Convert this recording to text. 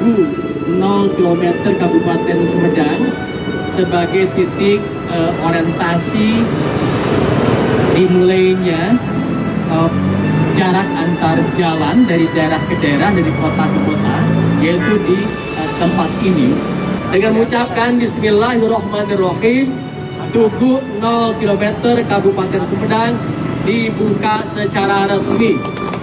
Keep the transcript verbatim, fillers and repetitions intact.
Tugu nol kilometer Kabupaten Sumedang sebagai titik eh, orientasi dimulainya eh, jarak antar jalan dari daerah ke daerah, dari kota ke kota, yaitu di eh, tempat ini. Dengan mengucapkan Bismillahirrahmanirrahim, Tugu nol kilometer Kabupaten Sumedang dibuka secara resmi.